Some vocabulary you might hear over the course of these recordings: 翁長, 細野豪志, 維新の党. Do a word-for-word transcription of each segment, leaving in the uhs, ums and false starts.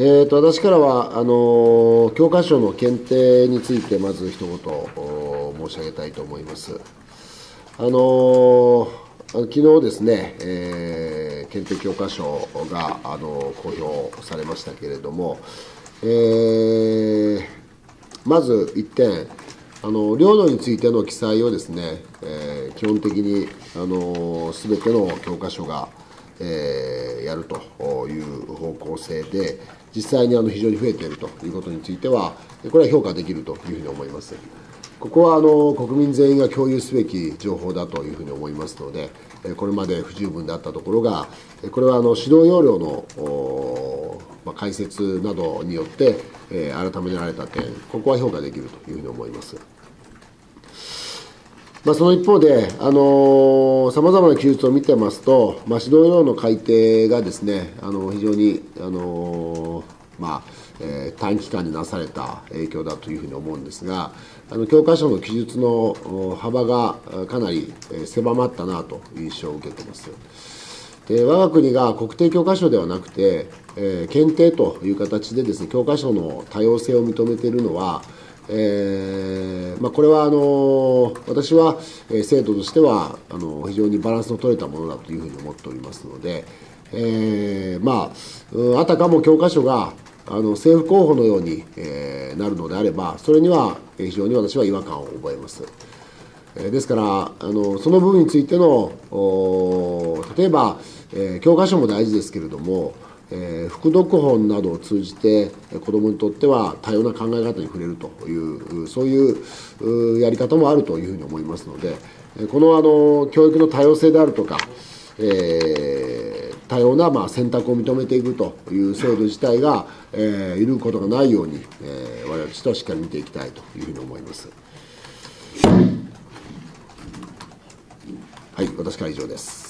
えー、と私からはあの教科書の検定についてまず一言申し上げたいと思います。あの昨日ですね、えー、検定教科書があの公表されましたけれども、えー、まずいってん、あの領土についての記載をですね、えー、基本的にあの全ての教科書がえー、やるという方向性で、実際にあの非常に増えているということについては、これは評価できるというふうに思います。ここはあの国民全員が共有すべき情報だというふうに思いますので、これまで不十分であったところが、これはあの指導要領の解説などによって、改められた点、ここは評価できるというふうに思います。まあ、その一方で、さまざまな記述を見てますと、まあ、指導要領の改定がですね、あの非常にあの、まあえー、短期間になされた影響だというふうに思うんですが、あの教科書の記述の幅がかなり狭まったなという印象を受けています。で、我が国が国定教科書ではなくて、えー、検定という形でですね、教科書の多様性を認めているのは、えーまあ、これはあの私は生徒としてはあの非常にバランスの取れたものだというふうに思っておりますので、えーまあ、あたかも教科書があの政府候補のように、えー、なるのであれば、それには非常に私は違和感を覚えます。ですからあのその部分についての例えば、えー、教科書も大事ですけれども、えー、副読本などを通じて子どもにとっては多様な考え方に触れるという、そういうやり方もあるというふうに思いますので、このあの教育の多様性であるとか、えー、多様なまあ選択を認めていくという制度自体が、えー、揺ることがないように、えー、我々とはしっかり見ていきたいというふうに思います。はい、私から以上です。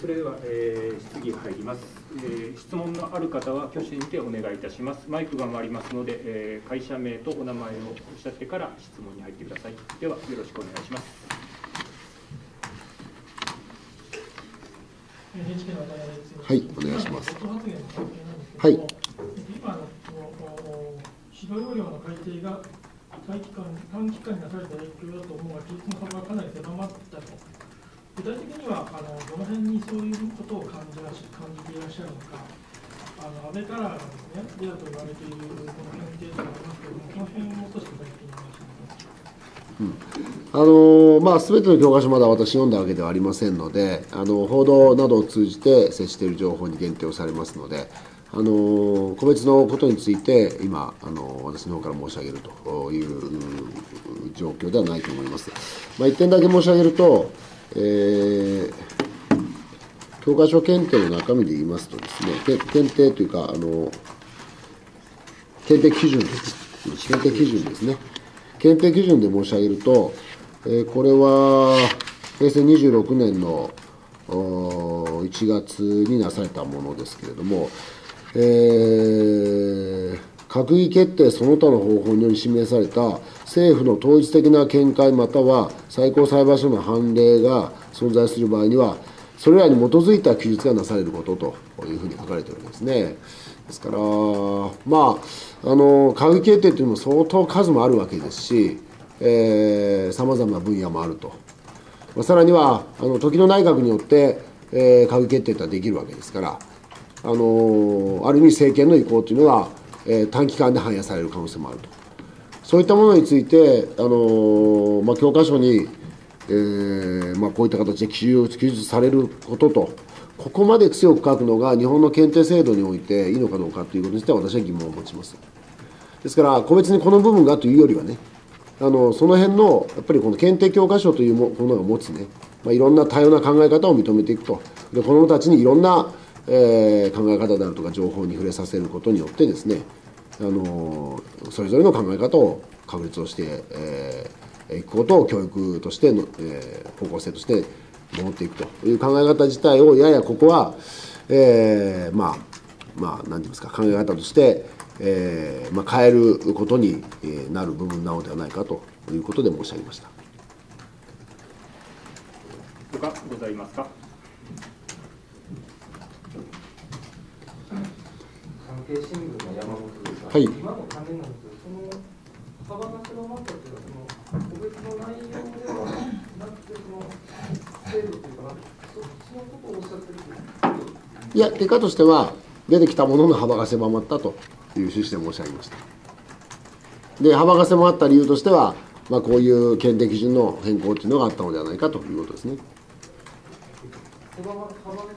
それでは、えー、質疑が入ります、えー。質問のある方は挙手にてお願いいたします。マイクが回りますので、えー、会社名とお名前をおっしゃってから質問に入ってください。ではよろしくお願いします。はい、お願いします。はい。今の指導要領の改定が短期間短期間になされた影響だと思うが、記述の幅がかなり狭まったと。具体的にはあのどの辺にそういうことを感じらし感じていらっしゃるのか、あの安倍カラーがですね、レアと言われているこの辺でありますけれども、この辺をもう少し具体的にお願いします。うん、あのまあ、全ての教科書まだ私読んだわけではありませんので、あの報道などを通じて接している情報に限定をされますので、あの個別のことについて今あの私の方から申し上げるという状況ではないと思います。まあ、いってんだけ申し上げると、えー、教科書検定の中身で言いますとですね、検定というか、あの検定基準です、検定基準ですね、検定基準で申し上げると、えー、これはへいせいにじゅうろくねんのいちがつになされたものですけれども、えー、閣議決定その他の方法により示された政府の統一的な見解または最高裁判所の判例が存在する場合には、それらに基づいた記述がなされることというふうに書かれているんですね。ですから、まあ、あの閣議決定というのも相当数もあるわけですし、さまざまな分野もあると、まあ、さらにはあの時の内閣によって、えー、閣議決定というのはできるわけですから、あのー、ある意味政権の意向というのは、えー、短期間で反映される可能性もあると。そういったものについて、あのーまあ、教科書に、えーまあ、こういった形で記述されることと、ここまで強く書くのが日本の検定制度においていいのかどうかということについては私は疑問を持ちます。ですから、個別にこの部分がというよりはね、あのその辺のやっぱりこの検定教科書というものが持つね、まあ、いろんな多様な考え方を認めていくと、で子どもたちにいろんな、えー、考え方であるとか情報に触れさせることによってですね、あのそれぞれの考え方を確立をして、えー、いくことを教育としての、えー、方向性として守っていくという考え方自体を、ややここは、えー、まあまあ何て言いますか、考え方として、えーまあ、変えることになる部分なのではないかということで申し上げました。他ございますか。経新聞の山本ですが、はい、今の関連なんですけど、その幅が狭まったというのは、その個別の内容ではなくて、その制度というか、そっちのことをおっしゃってるといういや、結果としては、出てきたものの幅が狭まったという趣旨で申し上げました。で、幅が狭まった理由としては、まあ、こういう検定基準の変更というのがあったのではないかということですね。幅が狭まったのを感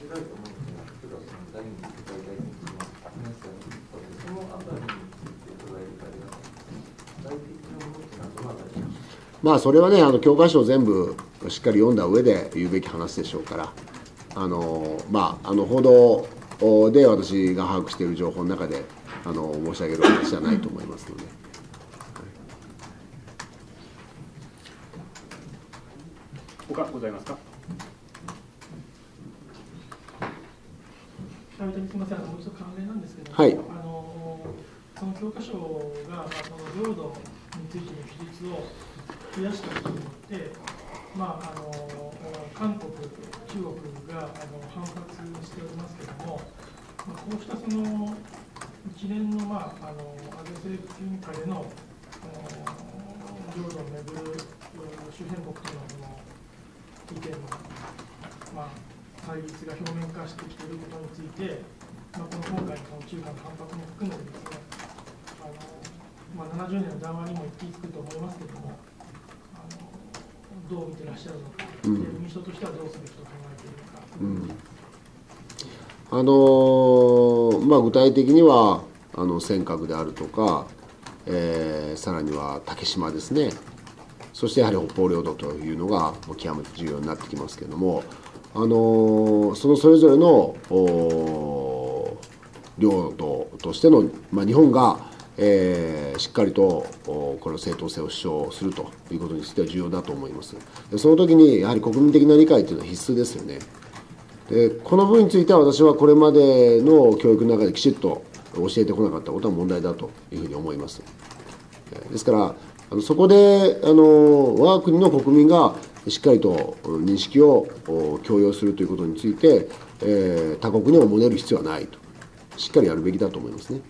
じられると思います。まあそれはね、あの教科書を全部しっかり読んだ上で言うべき話でしょうから、あのまあ、あの報道で私が把握している情報の中であの申し上げる話じゃないと思いますので。他ございますか。すみません、もう一度関連なんですけども、はい、あのその教科書が、まあ、その領土についての記述を増やしたことによって、まあ、あの韓国、中国があの反発しておりますけれども、まあ、こうしたその一連の、まあ、あの安倍政権下での領土をめぐる周辺国との意見の、まあ、対立が表面化してきていることについて、まあ、この今回の中韓の反発も含めてですね、あの、まあ、ななじゅうねんの談話にも行き着くと思いますけれども、どう見てらっしゃるのか、民主党としてはどうすべきと考えているのか、うん、あのー、まあ、具体的にはあの尖閣であるとか、えー、さらには竹島ですね、そしてやはり北方領土というのが極めて重要になってきますけれども、あのー、そのそれぞれの領土としての、まあ、日本がえー、しっかりとこの正当性を主張するということについては重要だと思います。で、その時にやはり国民的な理解というのは必須ですよね。で、この部分については私はこれまでの教育の中できちっと教えてこなかったことは問題だというふうに思います。ですからあのそこであの我が国の国民がしっかりと認識を強要するということについて、えー、他国にも戻る必要はないと、しっかりやるべきだと思いますね。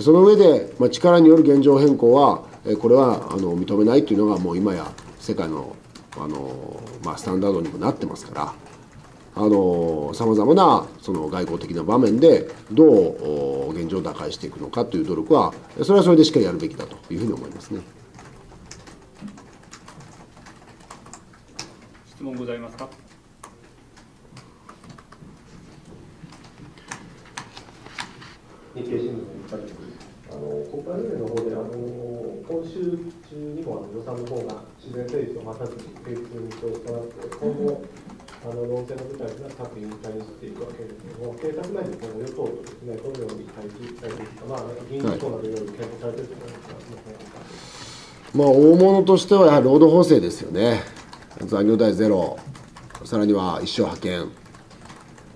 その上で、まあ、力による現状変更は、これはあの認めないというのが、もう今や世界の、あのまあ、スタンダードにもなってますから、さまざまなその外交的な場面で、どう現状を打開していくのかという努力は、それはそれでしっかりやるべきだというふうに思いますね。質問ございますか。日経新聞に書かれてくるあの国会連盟の方であの今週中にもあの予算の方が自然成立を待たずに提出に通したわけで、今後あの論戦の舞台が各委員会にしていくわけですけども、警察内でこの与党とですね、どのように対立したりとか、まあ、議員等などより検討されていると思いますが、まあ、大物としてはやはり労働法制ですよね。残業代ゼロ、さらには一生派遣、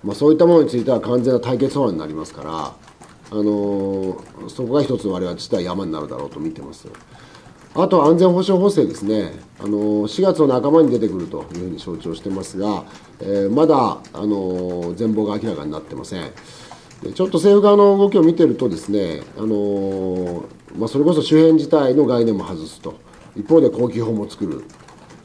まあ、そういったものについては完全な対決法案になりますから。あのそこが一つ、我々自体山になるだろうと見てます。あとは安全保障法制ですね、あのしがつの半ばに出てくるというふうに承知をしてますが、えー、まだあの全貌が明らかになってません。で、ちょっと政府側の動きを見てるとですね、あの、まあ、それこそ周辺自体の概念も外すと、一方で航空法も作る、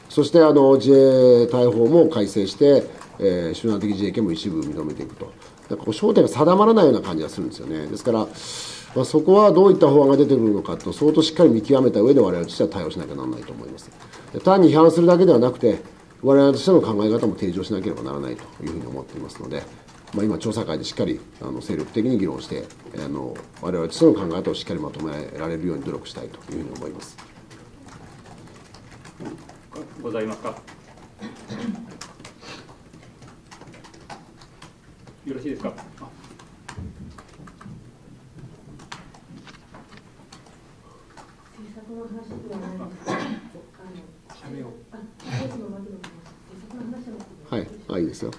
そしてあの自衛隊法も改正して、えー、集団的自衛権も一部認めていくと。焦点が定まらないような感じがするんですよね。ですから、まあ、そこはどういった法案が出てくるのかと、相当しっかり見極めた上で、我々としては対応しなきゃならないと思います。単に批判するだけではなくて、我々としての考え方も提示をしなければならないというふうに思っていますので、まあ、今、調査会でしっかりあの精力的に議論して、あの我々としての考え方をしっかりまとめられるように努力したいというふうに思います。ございますか。よろしいですか。政策の話ではないんですけど、あの、あ、政策の話ではないんですけど、はい、あ、いいですよ。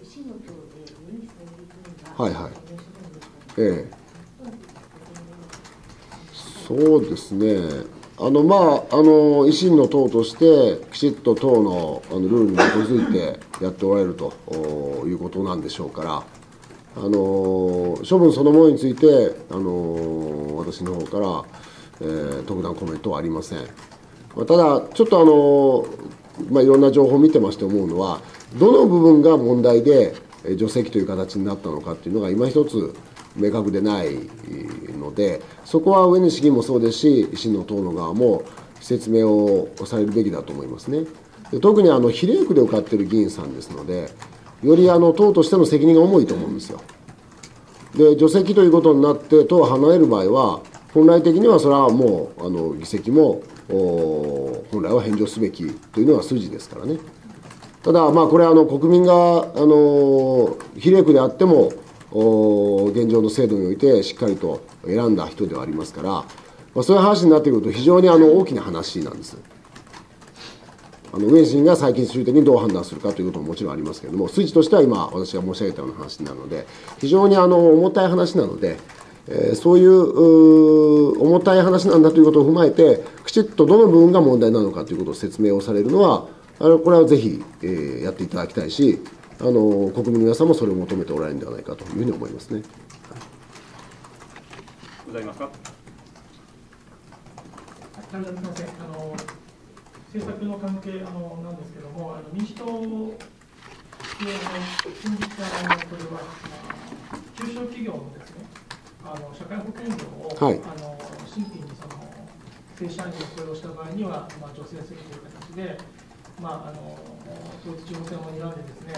維新の党で無理しているのが、はいはい。ええ。そうですね。あのまああの維新の党としてきちっと党のあのルールに基づいてやっておられるということなんでしょうから、あのー、処分そのものについて、あのー、私の方から、えー、特段コメントはありません。ただ、ちょっと、あのーまあ、いろんな情報を見てまして思うのは、どの部分が問題で除籍という形になったのかというのが、今一つ明確でないので、そこは上西議員もそうですし、維新の党の側も説明をされるべきだと思いますね。で、特にあの比例区で受かっている議員さんですので、よりあの党としての責任が重いと思うんですよ。で、除籍ということになって、党を離れる場合は、本来的にはそれはもうあの議席も本来は返上すべきというのが筋ですからね。ただ、まあ、これはあの国民があの比例区であっても、現状の制度においてしっかりと選んだ人ではありますから、まあ、そういう話になってくると、非常にあの大きな話なんです。あの上陣が最近終的にどう判断するかということももちろんありますけれども、筋としては今、私が申し上げたような話になるので、非常にあの重たい話なので、えー、そういう重たい話なんだということを踏まえて、きちっとどの部分が問題なのかということを説明をされるのは、あのこれはぜひ、えー、やっていただきたいし、あの国民の皆さんもそれを求めておられるのではないかというふうに思いますね。ございますか。すみません。あの政策の関係あのなんですけれども、あの民主党の先日あのこれは中小企業のですね、あの社会保険料を、はい、あの新規にその正社員を雇用した場合には、まあ、助成するという形で、まあ、あの統一地方選を睨んでですね、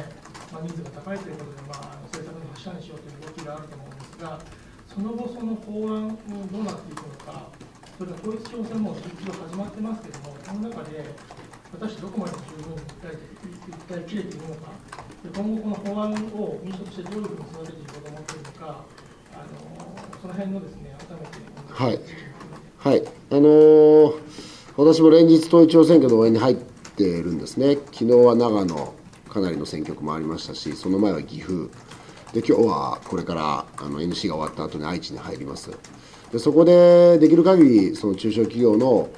まあ、人数が高いということで、まあ、あの政策の柱にしようという動きがあると思うんですが、その後、その法案をどうなっていくのか。それで統一地方選も実は始まってますけれども、その中で私どこまで十分訴えきれているのか、今後この法案を民主党としてどういうふうに育てていこうと思っているのか、あのその辺のですね、改めて、はい、はい、あのー、私も連日、統一地方選挙の応援に入っているんですね。昨日は長野、かなりの選挙区もありましたし、その前は岐阜、で今日はこれからあの エヌシー が終わった後に愛知に入ります。でそこでできる限りその中小企業の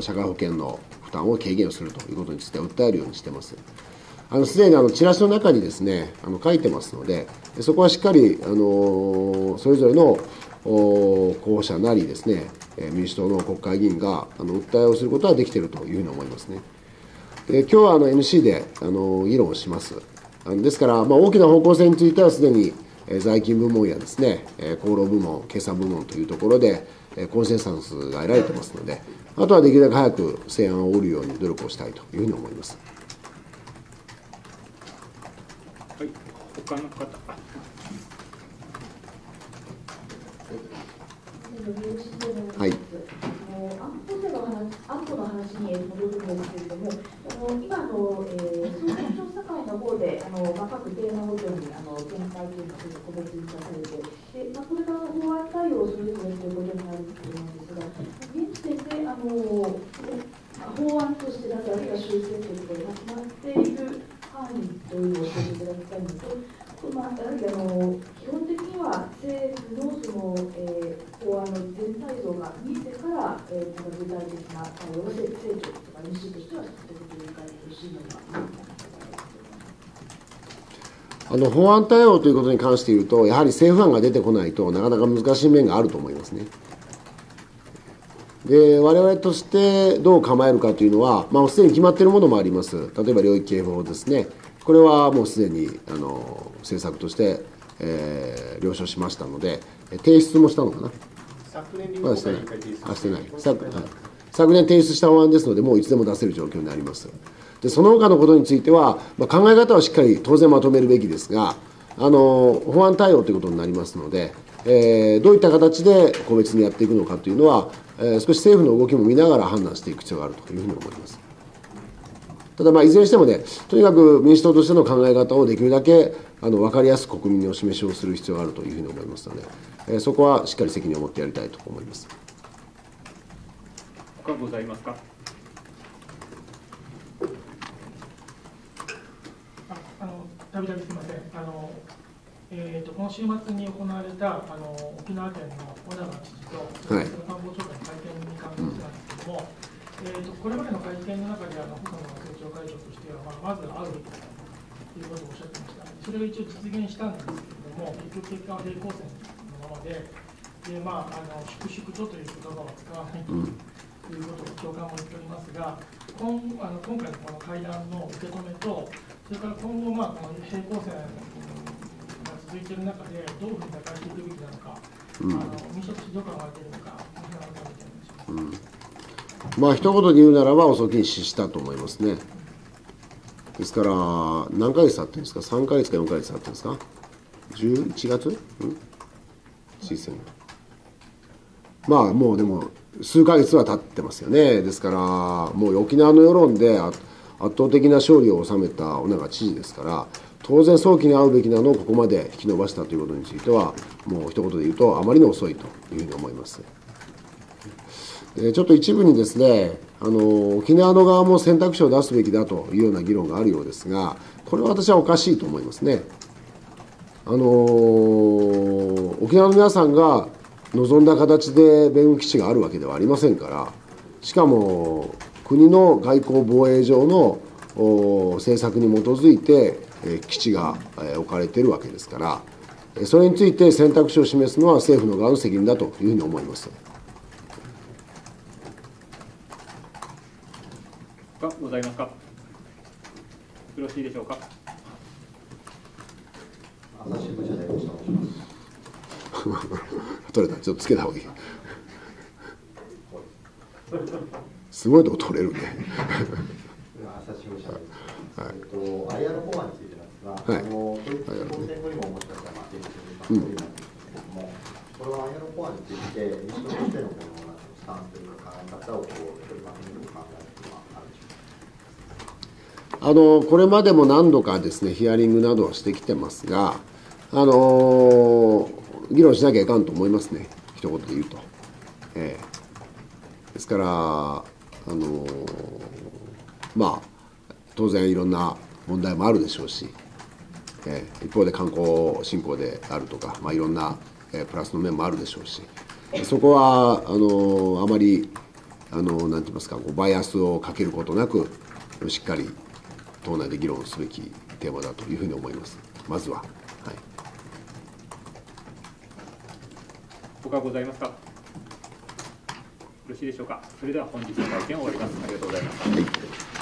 社会保険の負担を軽減するということについて訴えるようにしています。あのすでにあのチラシの中にですね、あの書いてますので、そこはしっかり、あのー、それぞれの候補者なりですね、民主党の国会議員があの訴えをすることはできているというふうに思いますね。で今日はあの エヌシー であの議論をします。ですから、まあ、大きな方向性についてはすでに財金部門やですね、厚労部門、経産部門というところでコンセンサスが得られてますので、あとはできるだけ早く成案を折るように努力をしたいというふうに思います。はい、他の方。はい。安保の話に戻るんですけれども、あの今の、えー、総選調査会の方で、あのまあ、各テーマごとにあの見解というのが個別に出されて、でまあ、これから法案対応するということになると思うんですが、現時点であの法案として出す、あるいは修正ということが決まっている範囲というのを教えていただきたいのと。まあ、やはりあの基本的には政府のその、えー、法案の全体像が見えてから、えー、具体的な対応を政調とか エヌシー としてはしていくという感じでしいのがあの法案対応ということに関して言うと、やはり政府案が出てこないとなかなか難しい面があると思いますね。で我々としてどう構えるかというのは、まあ、すでに決まっているものもあります。例えば領域警報ですね、これはもうすでにあの政策として、えー、了承しましたので、提出もしたのかな、昨年まだしてない、あ、してない、昨、はい、昨年提出した法案ですので、もういつでも出せる状況になります。でその他のことについては、まあ、考え方はしっかり当然まとめるべきですが、あの法案対応ということになりますので、えー、どういった形で個別にやっていくのかというのは、えー、少し政府の動きも見ながら判断していく必要があるというふうに思います。ただ、まあ、いずれにしてもね、とにかく民主党としての考え方をできるだけあの分かりやすく国民にお示しをする必要があるというふうに思いますので、えー、そこはしっかり責任を持ってやりたいと思います。他ございますか。あのたびたびすみません。あのえー、とこの週末に行われたあの沖縄県の小長知事と、はい、官房長官の会見に関してなんですけども。うんえーとこれまでの会見の中であの細野政調会長としては、まあ、まず会うということをおっしゃってました。それが一応実現したんですけれども、結局血管平行線のままで、でまあ、あの粛々とという言葉は使わないということを長官も言っておりますが、今, あの今回のこの会談の受け止めと、それから今後、まあ、この平行線が続いている中で、どういうふうに打開していくべきなのか、うん、あの民主党としてどう考えているのか、どう考えているのでしょうか。うん、まあ一言で言うならば、遅きに失したと思いますね。ですから、何ヶ月経ってるんですか、さんかげつかよんかげつ経ってるんですか、じゅういちがつ、うん、推薦まあもうでも、数ヶ月は経ってますよね。ですから、もう沖縄の世論で圧倒的な勝利を収めた尾長知事ですから、当然、早期に会うべきなのをここまで引き延ばしたということについては、もう一言で言うと、あまりに遅いというふうに思います。ちょっと一部にですね、あの沖縄の側も選択肢を出すべきだというような議論があるようですが、これは私はおかしいと思いますね。あの沖縄の皆さんが望んだ形で米軍基地があるわけではありませんから、しかも国の外交防衛上の政策に基づいて基地が置かれているわけですから、それについて選択肢を示すのは政府の側の責任だというふうに思います。がございますか。よろしいでしょうか。私もじゃないですか。取れた、ちょっとつけた方がいい。すごいとこ取れるね。はい、えっと、アイアール 法案についてなんですが、はい、あの、統一地方選後にももしかしたら、提出するということなんですけれども、これは アイアール 法案について、民主党としてのこのスタンスという考え方を取りまとめる考え方はあるでしょうか。あの、これまでも何度かですね、ヒアリングなどをしてきてますが、あのー、議論しなきゃいかんと思いますね、一言で言うと。えー、ですから、あのー、まあ、当然いろんな問題もあるでしょうし、えー、一方で観光振興であるとか、まあ、いろんな、えー、プラスの面もあるでしょうし、そこはあのー、あまり、あのー、なんて言いますか、こうバイアスをかけることなく、しっかり党内で議論すべきテーマだというふうに思います、まずは。はい他ございますか。よろしいでしょうか。それでは本日の会見を終わります。ありがとうございます。はい。